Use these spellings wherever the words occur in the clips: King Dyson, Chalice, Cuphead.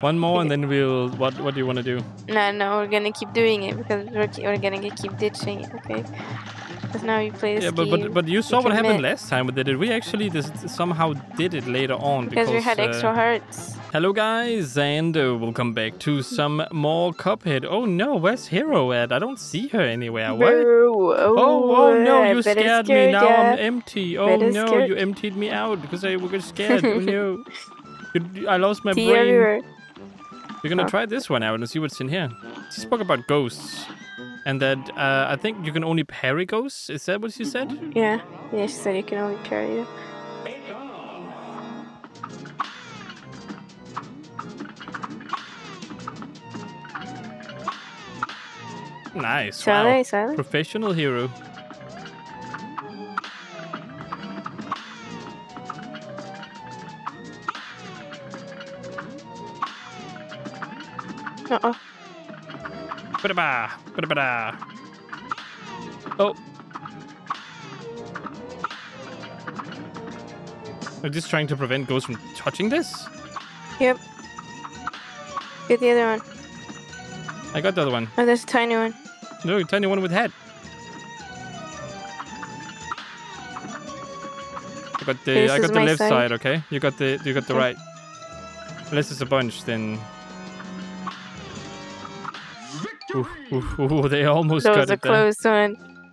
One more and then we'll... What do you want to do? No, we're gonna keep doing it because we're gonna keep ditching it, okay? Because now you play this game. But you saw what happened last time with it. We actually somehow did it later on. Because we had extra hearts. Hello guys, and welcome back to some more Cuphead. Oh no, where's Hero at? I don't see her anywhere. What? Oh no, you scared me. Now I'm empty. Oh no, you emptied me out because I was scared. Oh no. I lost my brain. We're gonna try this one out and see what's in here. She spoke about ghosts. And that I think you can only parry ghosts. Is that what she said? Yeah. Yeah, she said you can only parry them. Nice. Chalice, wow. Chalice. Professional hero. Uh-oh. Ba-da-ba, ba-da-ba-da. Oh. I'm just trying to prevent ghosts from touching this? Yep. Get the other one. I got the other one. Oh, there's a tiny one. No, a tiny one with head. I got the left side, okay? You got the right. Unless it's a bunch, then. Ooh, they almost got it there. That was a close one.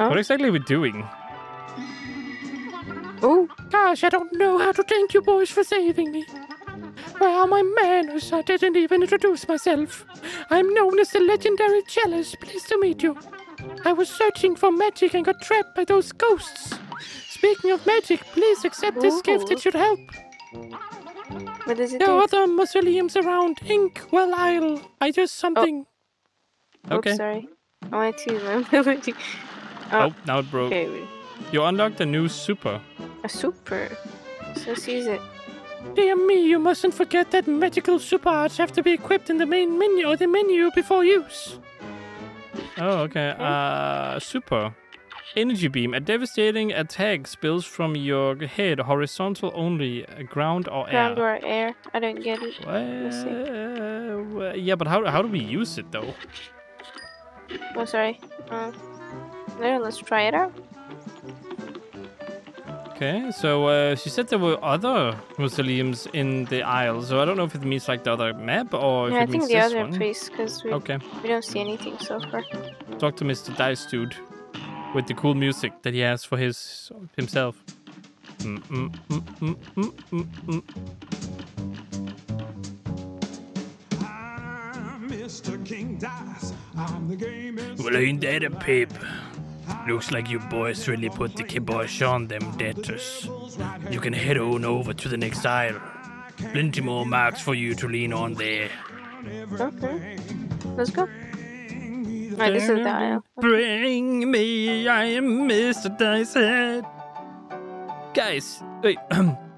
Oh. What exactly are we doing? Oh, gosh, I don't know how to thank you boys for saving me. Where are my manners? I didn't even introduce myself. I'm known as the legendary Chalice. Pleased to meet you. I was searching for magic and got trapped by those ghosts. Speaking of magic, please accept this gift. It should help. What does it do? There are other mausoleums around. Inkwell Isle. I just something. Oh. Okay. Oops, sorry. I wanted to use my ability. Oh, now it broke. Okay, wait. You unlocked a new super. A super? So let's use it. Dear me, you mustn't forget that magical super arts have to be equipped in the main menu or the menu before use. Oh, okay. Super. Energy beam. A devastating attack spills from your head. Horizontal only. Ground or air. Ground or air. I don't get it. Well, yeah, but how do we use it, though? Oh, sorry. Let's try it out. Okay, so she said there were other mausoleums in the aisle. So I don't know if it means like the other map or if it means this one. I think the other place, because we don't see anything so far. Talk to Mr. Dice, dude. With the cool music that he has for himself. I'm Mr. King Dyson. I'm the game. Well, ain't that a peep? Looks like you boys really put the kibosh on them debtors. You can head on over to the next aisle. Plenty more marks for you to lean on there. Okay, let's go. Right, this is the aisle. Bring me, I am Mr. Dyson. Guys, wait.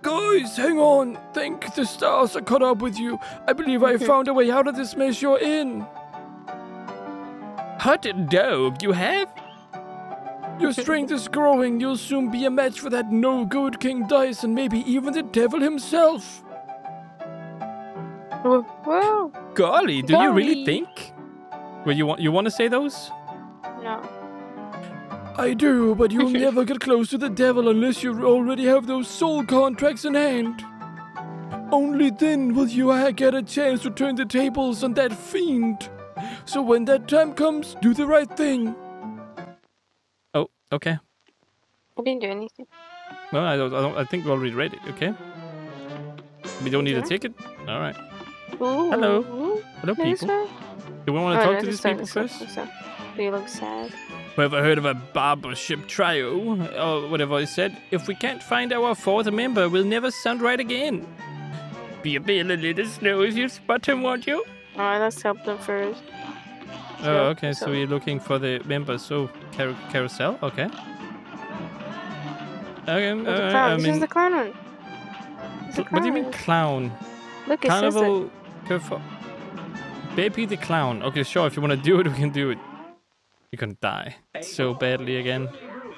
Guys, hang on. Thank the stars I caught up with you. I believe I found a way out of this mess you're in. Hot dog, you have? Your strength is growing. You'll soon be a match for that no-good King Dyson, maybe even the devil himself. Whoa. Golly, do you really think? Wait, you want to say those? No. I do, but you'll never get close to the devil unless you already have those soul contracts in hand. Only then will you get a chance to turn the tables on that fiend. So when that time comes, do the right thing. Oh, okay. I didn't do anything. No, I think we already read it. Okay. We don't need a ticket. All right. Ooh. Hello. Ooh. Hello, people. Do we want to talk to these people first? They look sad. Whoever heard of a barbershop trio, or whatever I said? If we can't find our fourth member, we'll never sound right again. Be a little slow if you spot him, won't you? Alright, let's help them first. Oh, okay, so we're looking for the members. So, carousel, okay. This is the clown one. What do you mean clown? Look, it's just a... Carnival... Baby the clown. Okay, sure, if you want to do it, we can do it. You're gonna die so badly again.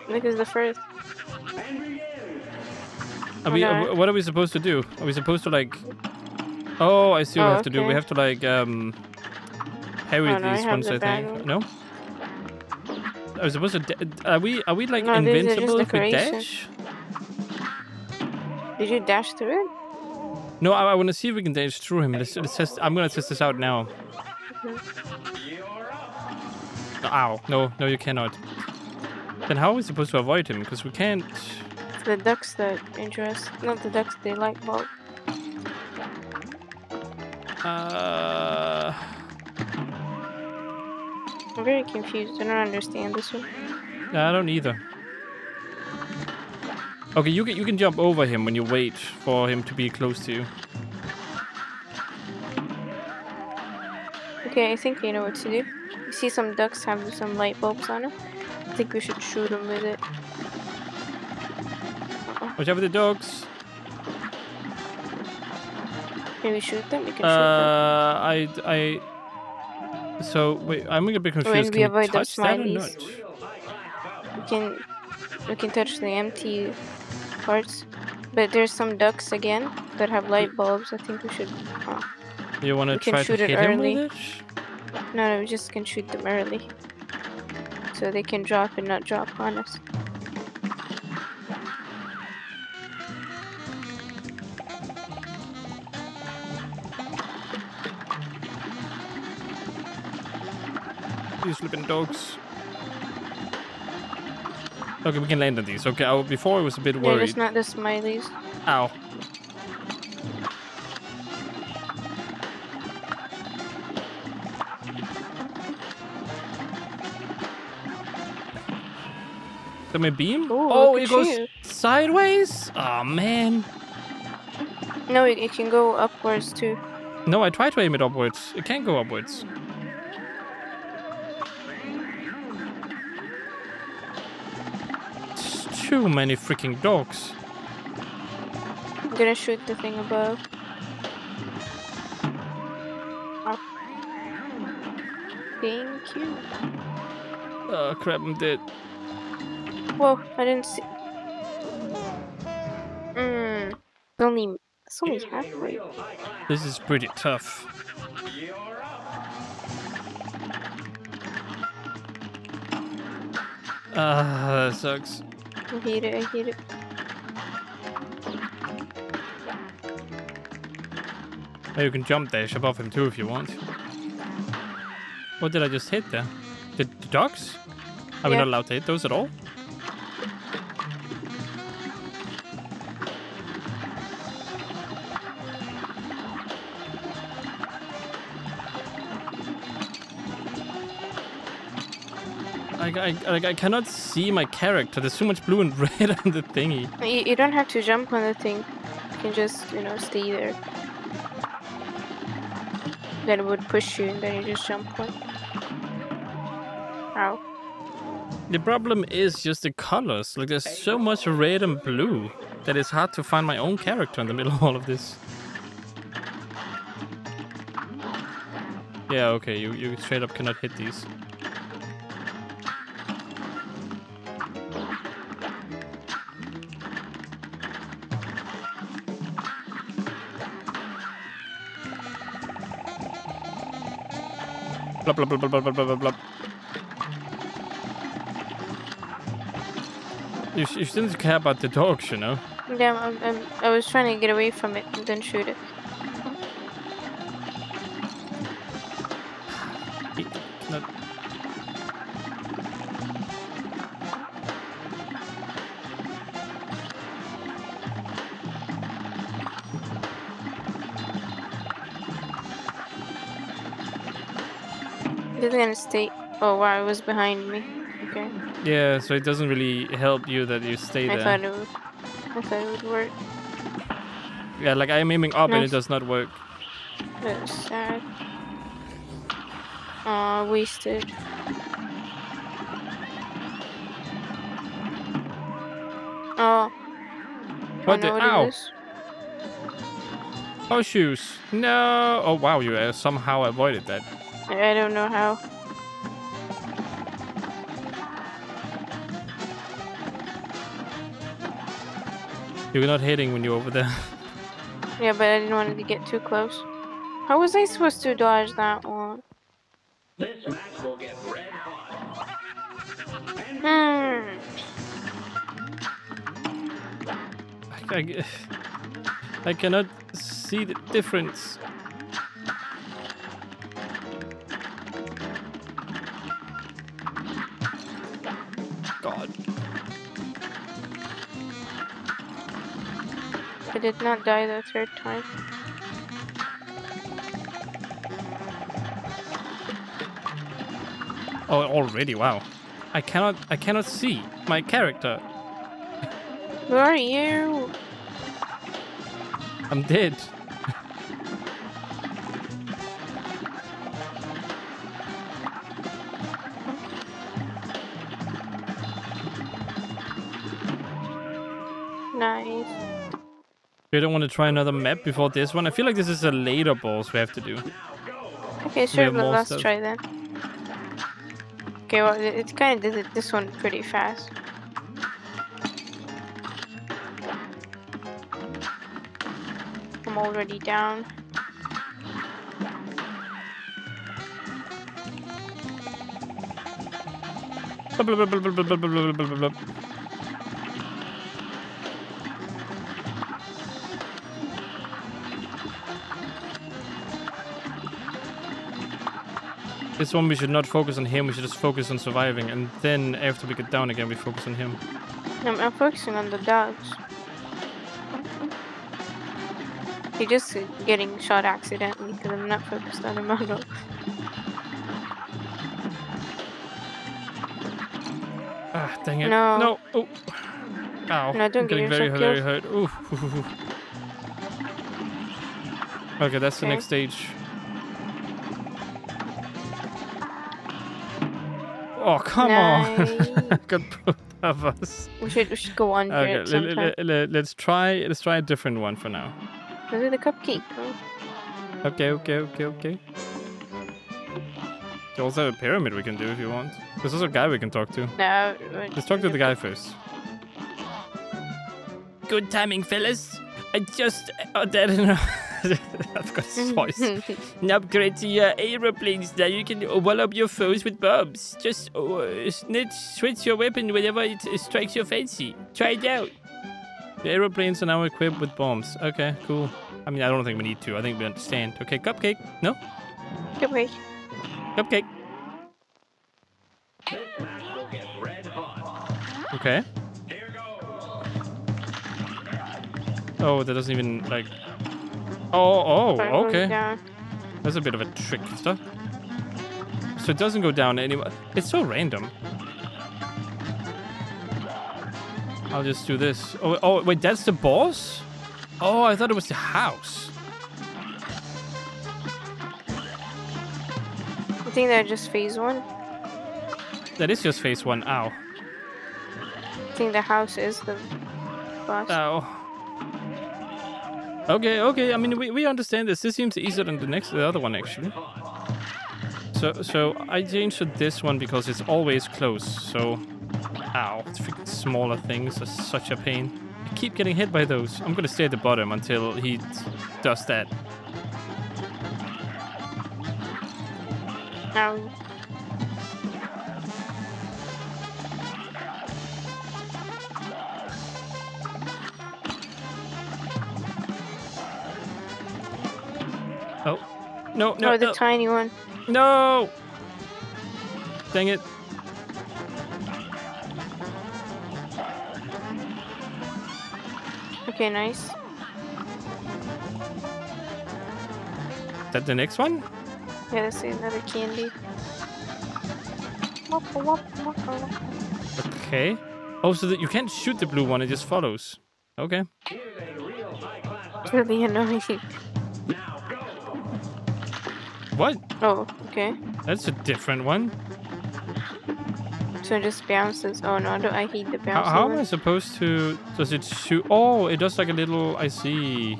Look, it's the first. What are we supposed to do? Are we supposed to, like, Oh, I see what we have to do. We have to like parry these ones, I think. No? I was supposed to. Are we like invincible if we dash? Did you dash through it? No, I want to see if we can dash through him. I'm gonna test this out now. Ow! No, you cannot. Then how are we supposed to avoid him? Because we can't. It's the ducks that interest, not the ducks. They like bulk. I'm very confused. I don't understand this one. I don't either. Okay, you can jump over him when you wait for him to be close to you. Okay, I think we know what to do. You see some ducks have some light bulbs on them. I think we should shoot them with it. Watch out for the ducks. Can we shoot them? We can shoot them. So wait, I'm a bit confused. Can we touch that or not? We can touch the empty parts, but there's some ducks again that have light bulbs. I think we should. You want to try to hit them early? No, we just can shoot them early, so they can drop and not drop on us. These sleeping dogs. Okay, we can land on these. Okay, before I was a bit worried. It's not the smileys. Ow. Let me beam. Ooh, oh, it goes sideways. Oh man. No, it can go upwards too. No, I tried to aim it upwards. It can't go upwards. Too many freaking dogs. I'm gonna shoot the thing above. Oh. Thank you. Oh crap, I'm dead. Whoa, I didn't see. It's only halfway. This is pretty tough. That sucks. I hate it. Oh, you can jump dash above him too if you want. What did I just hit there? The dogs? Are we not allowed to hit those at all? I cannot see my character. There's so much blue and red on the thingy. You don't have to jump on the thing. You can just, stay there. Then it would push you, and then you just jump on. Ow. The problem is just the colors. Like, there's so much red and blue that it's hard to find my own character in the middle of all of this. Yeah, okay, you straight up cannot hit these. Blub, blub, blub, blub, blub, blub, blub. You shouldn't care about the dogs, Yeah, I was trying to get away from it and then shoot it. Stay. Oh wow, it was behind me. Okay. Yeah, so it doesn't really help you that you stay there. I thought it would work. Yeah, like I'm aiming up and it does not work. That's sad. Aw, wasted. Oh. What the? Ow! Oh, shoes. No! Oh wow, you somehow avoided that. I don't know how. You're not hitting when you're over there. Yeah, but I didn't want to get too close. How was I supposed to dodge that one? This match will get red hot. I cannot see the difference. God. I did not die the third time. Oh, already, wow. I cannot see my character. Who are you? I'm dead. Nice. You don't want to try another map before this one? I feel like this is a later boss we have to do. Okay, sure, but let's try then. Okay, well, it kind of did this one pretty fast. I'm already down. This one we should not focus on him, we should just focus on surviving, and then after we get down again we focus on him. I'm focusing on the dogs. You're just getting shot accidentally because I'm not focused on him at all. Ah, dang it. No. No. Oh. Ow. No, don't get very, very hurt. Ooh. Okay, that's okay. The next stage. Oh, come on. Got both of us. We should go on here. Okay, let's try a different one for now. Let's do the cupcake. Huh? Okay. There's also a pyramid we can do if you want. There's also a guy we can talk to. No. Let's talk to the guy first. Good timing, fellas. I just ordered I've got his voice. An upgrade to your aeroplanes that you can wallop your foes with bombs. Just switch your weapon whenever it strikes your fancy. Try it out. The aeroplanes are now equipped with bombs. Okay, cool. I mean, I don't think we need to. I think we understand. Okay, cupcake. No? Cupcake. Cupcake. This match will get red hot. Okay. Here goes. Oh, that doesn't even, like... Oh, oh, okay. That's a bit of a trick stuff. So it doesn't go down anymore. It's so random. I'll just do this. Oh, wait, that's the boss? Oh, I thought it was the house. I think that's just phase one. That is just phase one. Ow. I think the house is the boss. Ow. Okay. I mean, we understand this. This seems easier than the other one, actually. So I changed to this one because it's always close, so... Ow, freaking smaller things are such a pain. I keep getting hit by those. I'm gonna stay at the bottom until he does that. Ow. Oh. No. Oh, the tiny one. No! Dang it. Okay, nice. Is that the next one? Yeah, let's see another candy. Okay. Oh, so that you can't shoot the blue one, it just follows. Okay. It's really annoying. What? Oh, okay. That's a different one. So it just bounces. Oh no, I hate the bounce. How am I supposed to... Does it shoot? Oh, it does like a little... I see.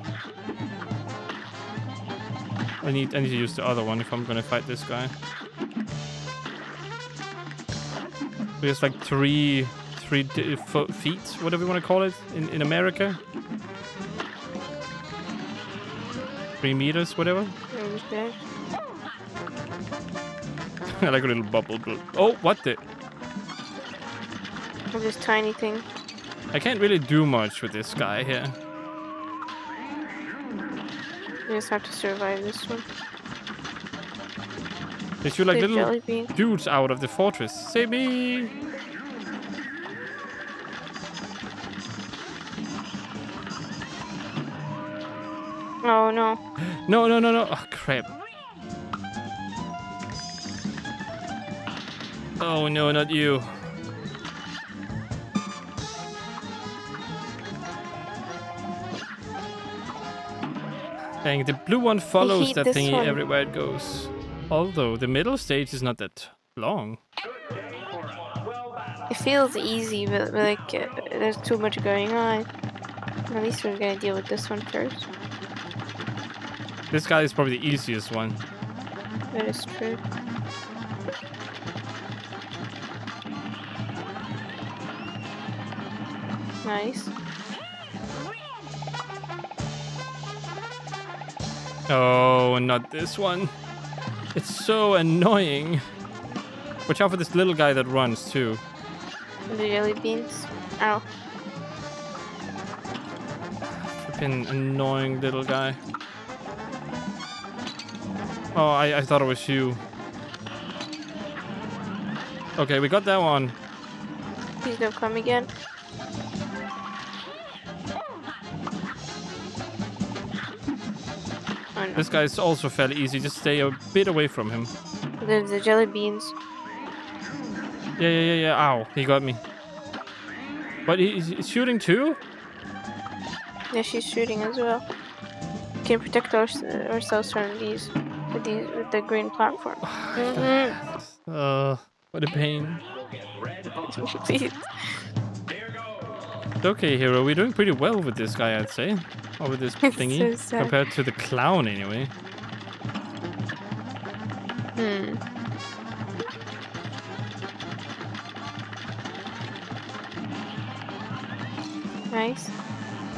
I need to use the other one if I'm gonna fight this guy. There's like three feet, whatever you want to call it, in America. 3 meters, whatever. Okay. I like a little bubble. Oh, what the? Oh, this tiny thing. I can't really do much with this guy here. You just have to survive this one. They shoot like little dudes out of the fortress. Save me! Oh no. No, no, no, no. Oh crap. Oh no, not you. Dang, the blue one follows that thingy everywhere it goes. Although the middle stage is not that long. It feels easy, but like there's too much going on. At least we're gonna deal with this one first. This guy is probably the easiest one. That is true. Nice. Oh, not this one. It's so annoying. Watch out for this little guy that runs too. The jelly beans. Ow. Freaking annoying little guy. Oh, I thought it was you. Okay, we got that one. Please don't come again. This guy is also fairly easy. Just stay a bit away from him. There's the jelly beans. Yeah, yeah, yeah, yeah. Ow, he got me. But he's shooting too? Yeah, she's shooting as well. We can protect ourselves from these with the green platform. Mm-hmm. What a pain. Okay, hero, we're doing pretty well with this guy, I'd say. Or with this thingy, so compared to the clown, anyway. Hmm. Nice.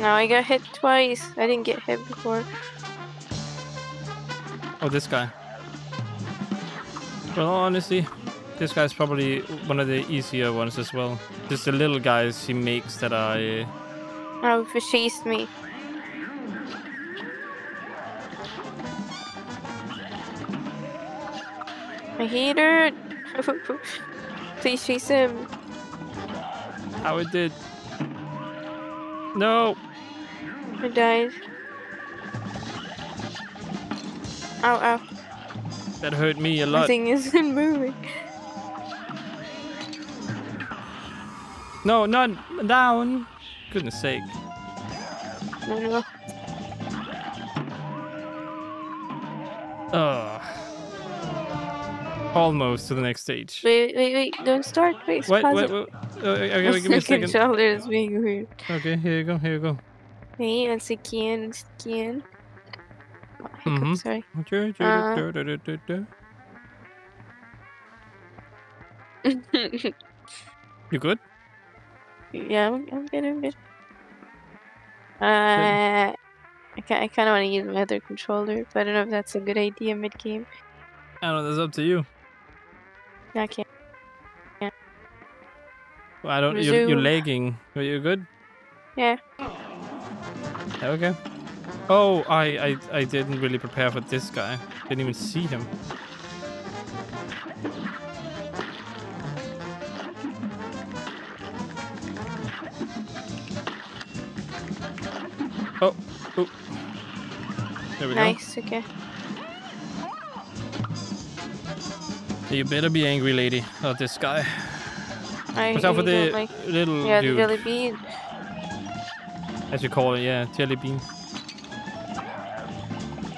Now I got hit twice. I didn't get hit before. Oh, this guy. Well, honestly, this guy's probably one of the easier ones as well. Just the little guys he makes that I... Oh, if it chased me. I hate it. Please chase him. How it did. No. I died. Ow, ow. That hurt me a lot. The thing isn't moving. No, not down. Goodness sake. No, no. Ugh. Almost to the next stage. Wait, wait, wait! Don't start. Wait, wait. Okay, give me a second. Shoulder is being weird. Okay, here you go. Here you go. Hey, once again, once again. I'm sorry. You good? Yeah, I'm good. I'm good. I kind of want to use my other controller, but I don't know if that's a good idea mid game. I don't know, that's up to you. I can't. Yeah. Well, I don't. You're lagging. Are you good? Yeah. Okay. Oh, I didn't really prepare for this guy. Didn't even see him. Oh. Ooh. There we go. Nice. Okay. You better be angry, lady. Oh, this guy. What's up with the little dude? The jelly bean. As you call it, yeah, jelly bean.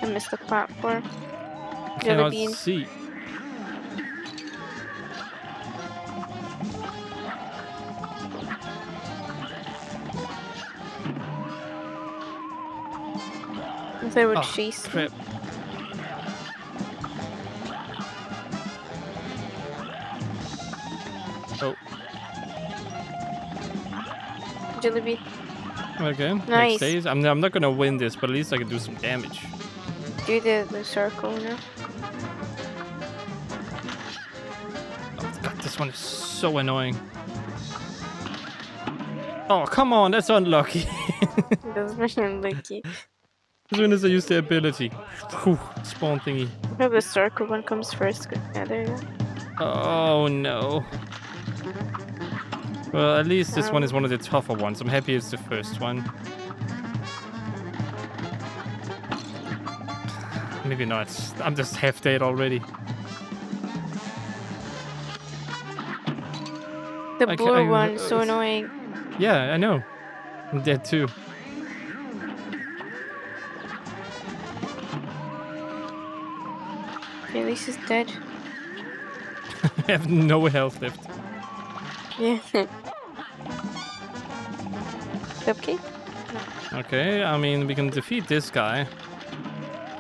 I missed the platform. Jelly bean. I cannot see. If they would chase. Crap. Jelly bean. Okay. Nice. I'm not gonna win this, but at least I can do some damage. do the circle now. Oh god, this one is so annoying. Oh come on, that's unlucky. That's very unlucky. As soon as I use the ability, spawn thingy. No, the circle one comes first. Yeah, there you go. Oh no. Well, at least this one is one of the tougher ones. I'm happy it's the first one. Maybe not. I'm just half dead already. The blue one is so annoying. Yeah, I know. I'm dead too. Okay, this is dead. I have no health left. Yeah. Okay. No. Okay, I mean, we can defeat this guy.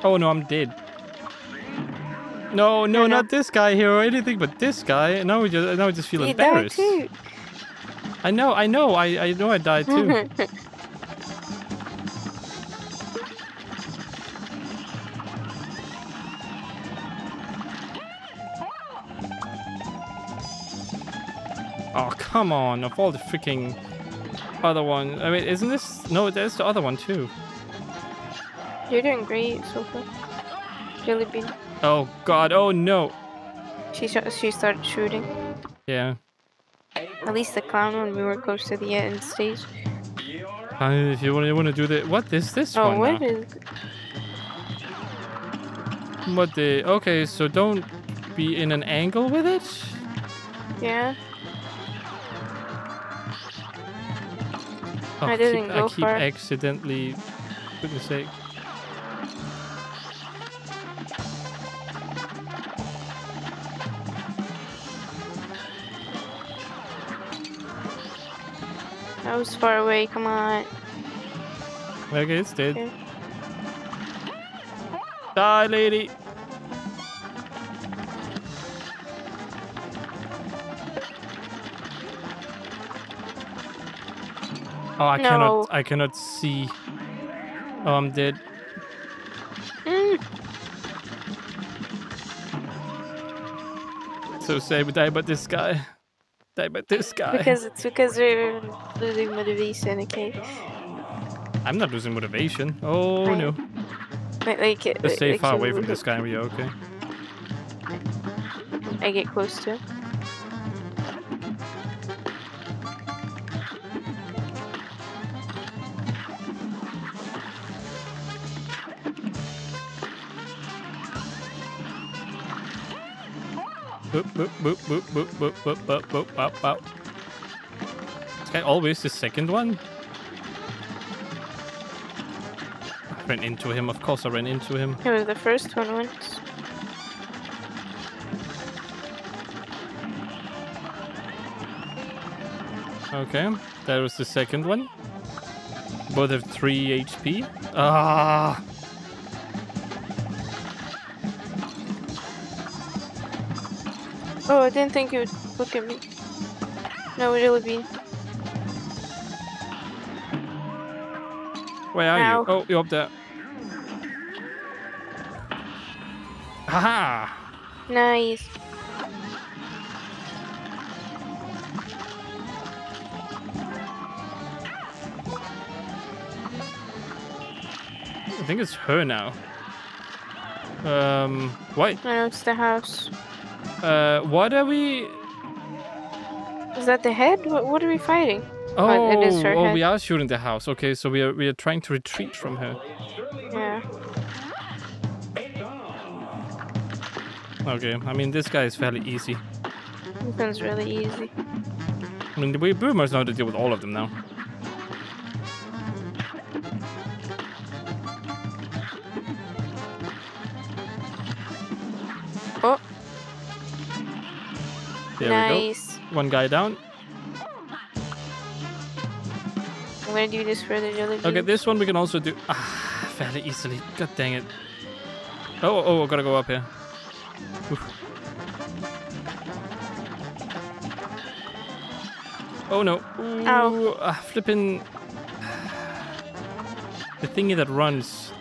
Oh no, I'm dead. No, no, not this guy here or anything, but this guy. And now we just feel embarrassed. Died too. I know I died too. Oh, come on, of all the freaking other one. I mean, isn't this... No, there's the other one, too. You're doing great so far. Jelly bean. Oh, God. Oh, no. She started shooting. Yeah. At least the clown one, we were close to the end stage. If you want to do the... What is this one? Oh, what now? Is... What the... Okay, so don't be in an angle with it? Yeah. Oh, I keep accidentally, for goodness sake. That was far away, come on. Okay, it's dead. Okay. Die, lady! Oh, I cannot see. Oh, I'm dead. So sad we die by this guy. Die by this guy. Because it's because we're losing motivation, okay? I'm not losing motivation. Oh no. Let's stay far away from this guy and we're okay. I get close to him. Boop, boop, boop, boop, boop, boop, boop, boop, boop, boop, boop. Is that always the second one? I ran into him, of course I ran into him. It was the first one once. Okay, that was the second one. Both have 3 HP. Ah! Oh, I didn't think you would look at me. No, it would be. Where are you? Oh, you're up there. Haha! Nice. I think it's her now. What? No, it's the house. What are we? Is that the head? What are we fighting? Oh, it is her head. We are shooting the house. Okay, so we are trying to retreat from her. Yeah. Okay, I mean this guy is fairly easy. This one's really easy. I mean we boomers know how to deal with all of them now. Oh. There nice. We go. One guy down. I'm gonna do this for the jelly bean. Okay, this one we can also do fairly easily. God dang it. Oh, I gotta go up here. Oof. Oh no. Ooh, flipping. The thingy that runs.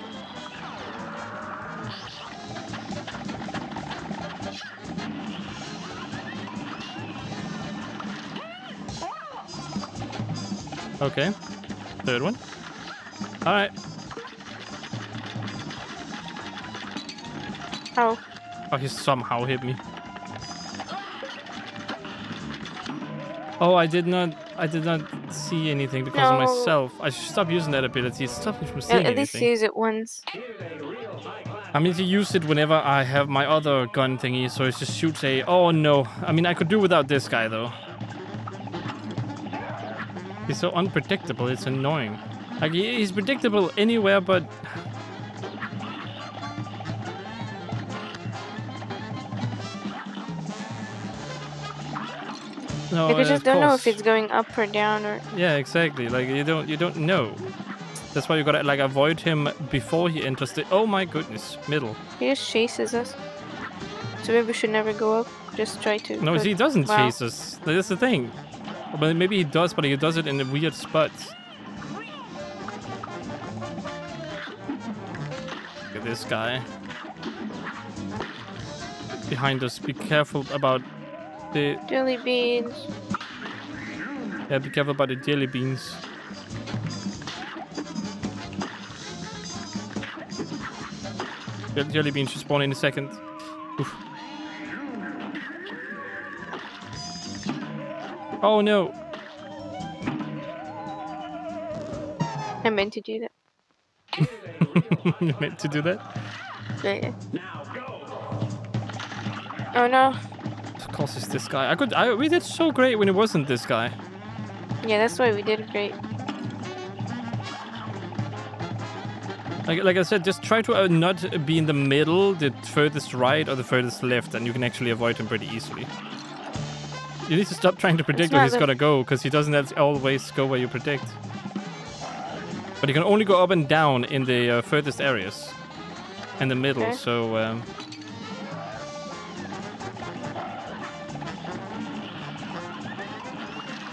Okay. Third one. Alright. How? Oh, he somehow hit me. Oh, I did not see anything because of myself. I should stop using that ability. It stopped me from seeing anything. At least use it once. I mean, to use it whenever I have my other gun thingy, so it just shoots a... Oh, no. I mean, I could do without this guy, though. He's so unpredictable, it's annoying. Like, he's predictable anywhere, but... No, because you just don't know if it's going up or down or... Yeah, exactly. Like, you don't know. That's why you gotta, like, avoid him before he enters the... Oh my goodness, middle. He just chases us. So maybe we should never go up, just try to... No, he doesn't chase us. That's the thing. Well, maybe he does, but he does it in a weird spot. Look at this guy. Behind us, be careful about... The jelly beans. Yeah, be careful about the jelly beans. The jelly beans should spawn in a second. Oof. Oh no! I meant to do that. You meant to do that? Yeah. Oh no! Of course it's this guy. We did so great when it wasn't this guy. Yeah, that's why we did great. Like I said, just try to not be in the middle, the furthest right or the furthest left, and you can actually avoid him pretty easily. You need to stop trying to predict where he's gonna go, because he doesn't always go where you predict. But you can only go up and down in the furthest areas, and the middle, okay. So...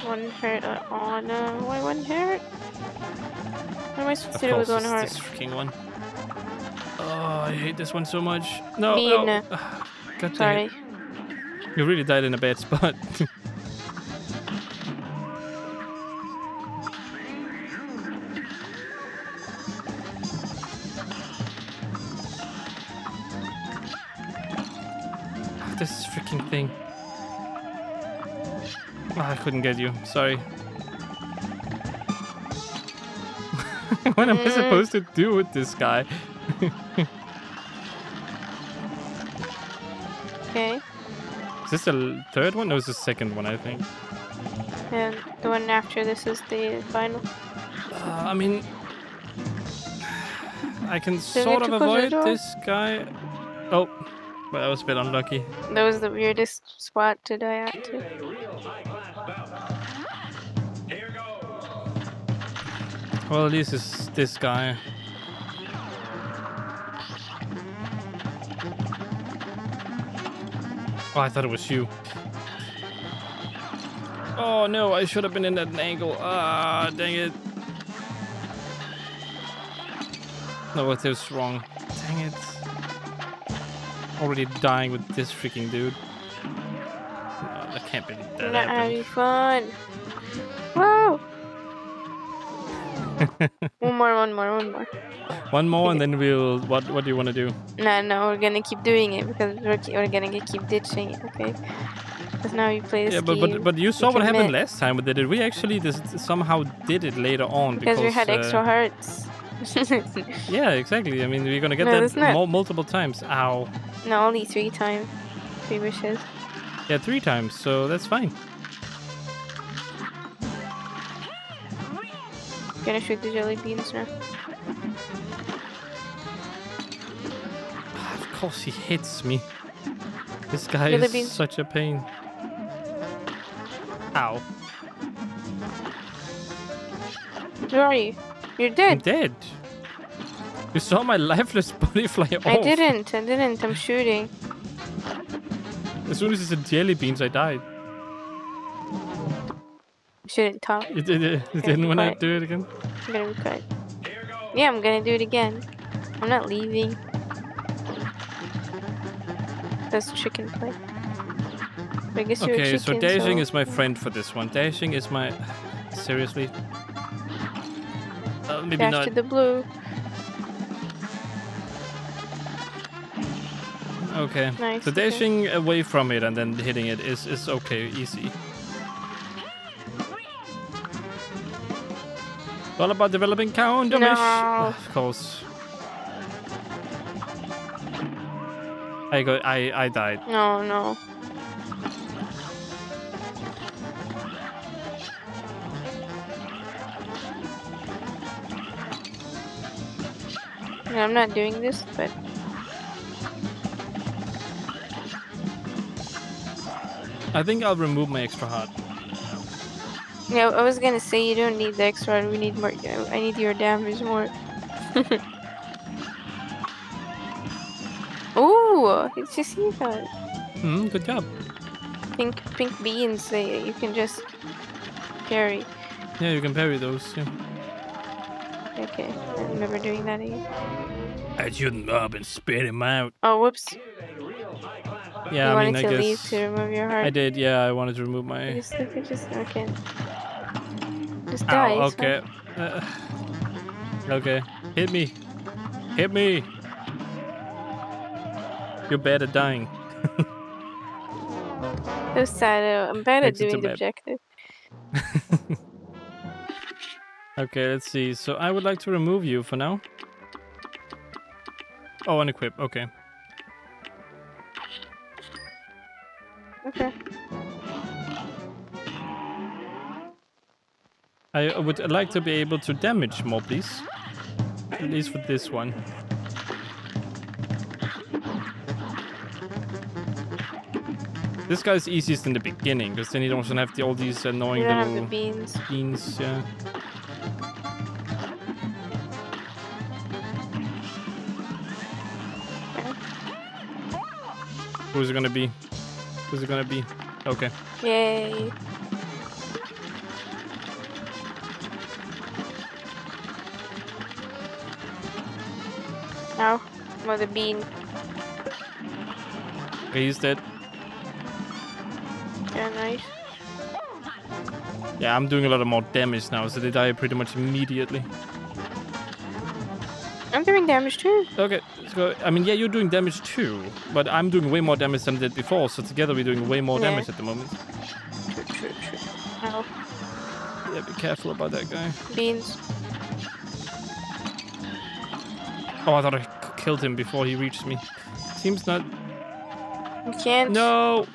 One heart. Oh no, why one heart? What am I supposed to do with one heart? This freaking one. Oh, I hate this one so much. No, no. God dang it. You really died in a bad spot. This freaking thing. Oh, I couldn't get you. Sorry. What am I supposed to do with this guy? Okay. Is this the third one? No, it's the second one, I think. And the one after this is the final. I mean... I can sort of avoid this guy. Oh, but I was a bit unlucky. That was the weirdest spot to die at, too. Well, at least it's this guy. Oh, I thought it was you. Oh no, I should have been in at an angle. Ah, dang it. No, what is wrong? Dang it. Already dying with this freaking dude. No, I can't believe that happened. That'd be fun. Whoa! One more. One more, and then we'll. What do you want to do? No, we're gonna keep doing it because we're gonna keep ditching it. Okay. Because now you play this game. Yeah, but you saw what happened last time with it. We actually just somehow did it later on because we had extra hearts. Yeah, exactly. I mean, we're gonna get that multiple times. Ow. No, only 3 times. 3 wishes. Yeah, 3 times. So that's fine. Gonna shoot the jelly beans now. Of course he hits me. This guy is such a pain. Ow. Where are you? You're dead. I'm dead. You saw my lifeless body fly off. I didn't. I'm shooting. As soon as it's a jelly beans, I died. Shouldn't talk. Didn't want to do it again? I'm gonna be quiet. Yeah, I'm gonna do it again. I'm not leaving. That's chicken play. I guess you're a chicken, so dashing is my friend for this one. Dashing is my... Seriously? maybe back not. Back to the blue. Okay. Nice. So dashing away from it and then hitting it is okay, easy. All about developing counter mesh. No. Of course. I died. No, no. I'm not doing this, but I think I'll remove my extra heart. Yeah, I was gonna say you don't need the extra heart. We need more. I need your damage more. Ooh, did you see that? Hmm, good job. Pink beans. You can just carry. Yeah, you can parry those. Yeah. Okay, I'm never doing that again. I shouldn't have been spitting him out. Oh, whoops. Yeah, you wanted to leave to remove your heart. I did, yeah, I wanted to remove my... Just okay. Just die. Ow, okay. Okay. Hit me. Hit me. You're bad at dying. So sad. I'm bad at doing the objective. Okay, let's see. So I would like to remove you for now. Oh, unequip. Okay. Okay. I would like to be able to damage more, please. At least with this one. This guy's easiest in the beginning, because then you don't have all these annoying little... You don't have the beans. Beans, yeah. Who's it gonna be? Who's it gonna be? Okay. Yay. Now, mother bean. He's dead. Yeah, nice. Yeah, I'm doing a lot of more damage now, so they die pretty much immediately. I'm doing damage too. Okay, so I mean, yeah, you're doing damage too, but I'm doing way more damage than I did before, so together we're doing way more damage at the moment. True. Ow. Yeah, be careful about that guy. Beans. Oh, I thought I killed him before he reached me. Seems not... You can't. No!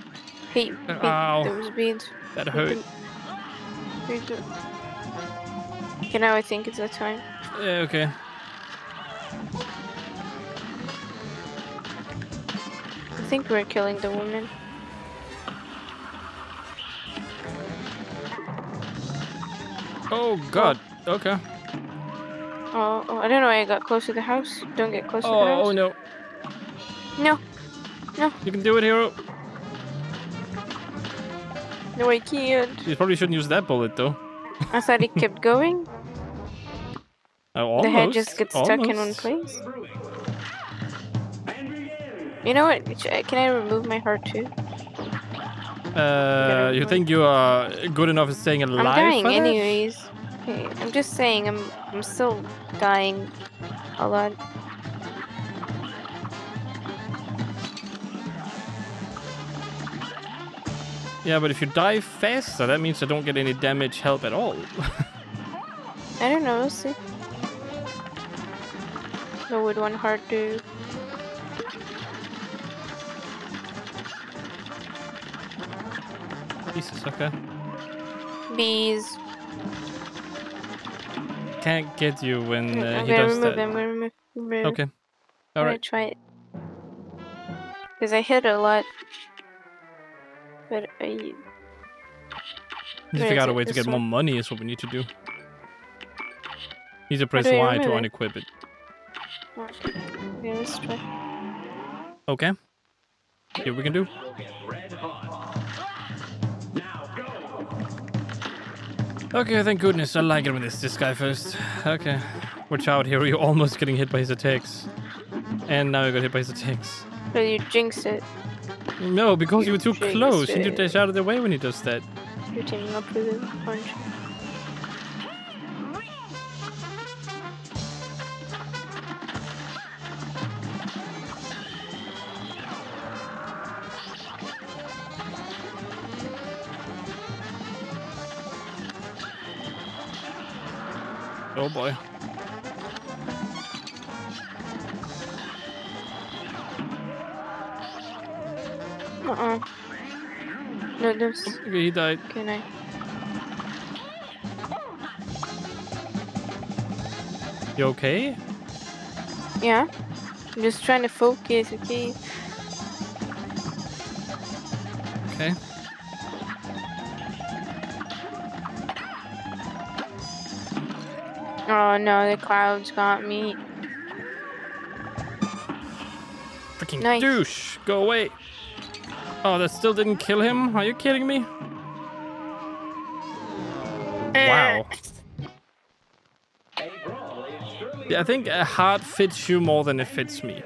Hey, ow. Those beans. That hurt. Okay, now I think it's that time. Yeah, okay. I think we're killing the woman. Oh god, okay. Oh, I don't know why I got close to the house. Don't get close to the house. Oh, no. No. No. You can do it, hero. No, I can't. You probably shouldn't use that bullet, though. I thought it kept going. Oh, almost. The head just gets stuck in one place. You know what? Can I remove my heart too? You think you are good enough at staying alive? I'm dying anyways. Okay, I'm just saying I'm still dying a lot. Yeah, but if you die faster, that means I don't get any damage help at all. I don't know. See, what would one heart do? Jesus, okay. Bees. Can't get you when he does that. I'm gonna remove him. Okay. Alright. I'm gonna try it. Because I hit a lot. But I... Just figure out a way to get more money is what we need to do. Need to press Y to unequip it. Okay. Yeah, let's try. Okay. See what we can do. Okay, thank goodness. I like it when it's this guy first. Okay. Watch out here, you're almost getting hit by his attacks. And now you got hit by his attacks. But you jinxed it. No, because you were too close. You need to dash out of the way when he does that. You're teaming up with him, aren't you? Oh boy. Uh-oh. No, there's... Okay, he died. Can I? You okay? Yeah. I'm just trying to focus, okay? Okay. Oh no, the clouds got me. Freaking nice. Douche! Go away! Oh, that still didn't kill him? Are you kidding me? Wow. Yeah, I think a heart fits you more than it fits me.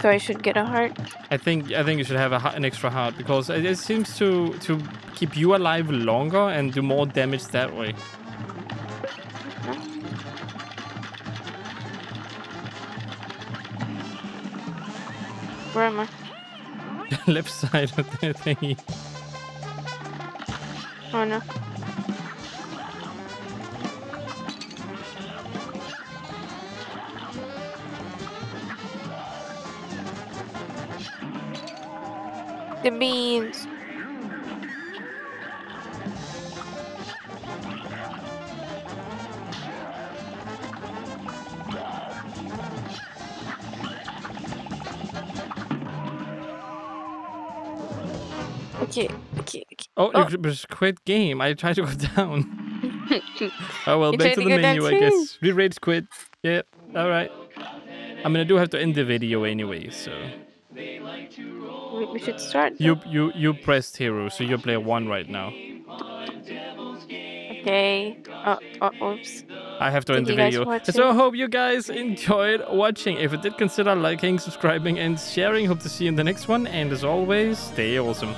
So I should get a heart? I think you should have an extra heart, because it seems to keep you alive longer and do more damage that way. Where am I? The left side of the thingy. Oh no. The beans. Okay. Oh, you just quit game. I tried to go down. Oh, well, back to the menu, I guess. We rage quit. Yeah, all right. I mean, I do have to end the video anyway, so... We should start. You pressed hero, so you're player 1 right now. Okay. Oops. I have to end the video. So I hope you guys enjoyed watching. If you did, consider liking, subscribing, and sharing. Hope to see you in the next one. And as always, stay awesome.